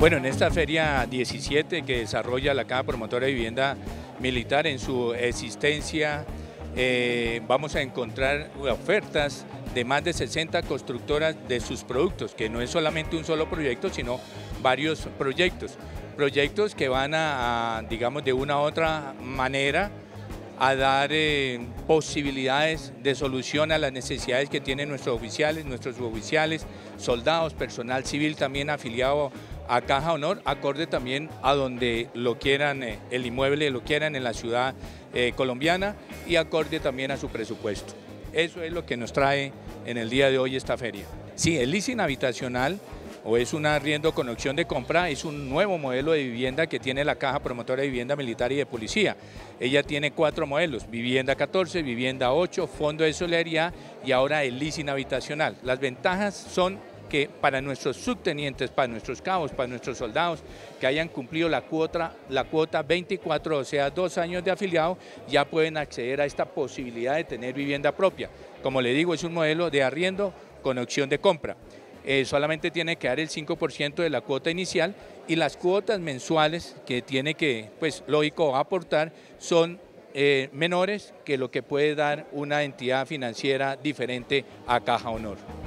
Bueno, en esta feria 17 que desarrolla la Caja Promotora de Vivienda Militar, en su existencia vamos a encontrar ofertas de más de 60 constructoras de sus productos, que no es solamente un solo proyecto, sino varios proyectos. Proyectos que van a digamos, de una u otra manera, a dar posibilidades de solución a las necesidades que tienen nuestros oficiales, nuestros suboficiales, soldados, personal civil también afiliado a Caja Honor, acorde también a donde lo quieran, el inmueble lo quieran en la ciudad colombiana, y acorde también a su presupuesto. Eso es lo que nos trae en el día de hoy esta feria. Sí, el leasing habitacional, o es un arriendo con opción de compra, es un nuevo modelo de vivienda que tiene la Caja Promotora de Vivienda Militar y de Policía. Ella tiene 4 modelos: vivienda 14, vivienda 8, fondo de solidaridad y ahora el leasing habitacional. Las ventajas son que para nuestros subtenientes, para nuestros cabos, para nuestros soldados que hayan cumplido la cuota 24, o sea, 2 años de afiliado, ya pueden acceder a esta posibilidad de tener vivienda propia. Como le digo, es un modelo de arriendo con opción de compra. Solamente tiene que dar el 5% de la cuota inicial, y las cuotas mensuales que tiene que, pues lógico, aportar son menores que lo que puede dar una entidad financiera diferente a Caja Honor.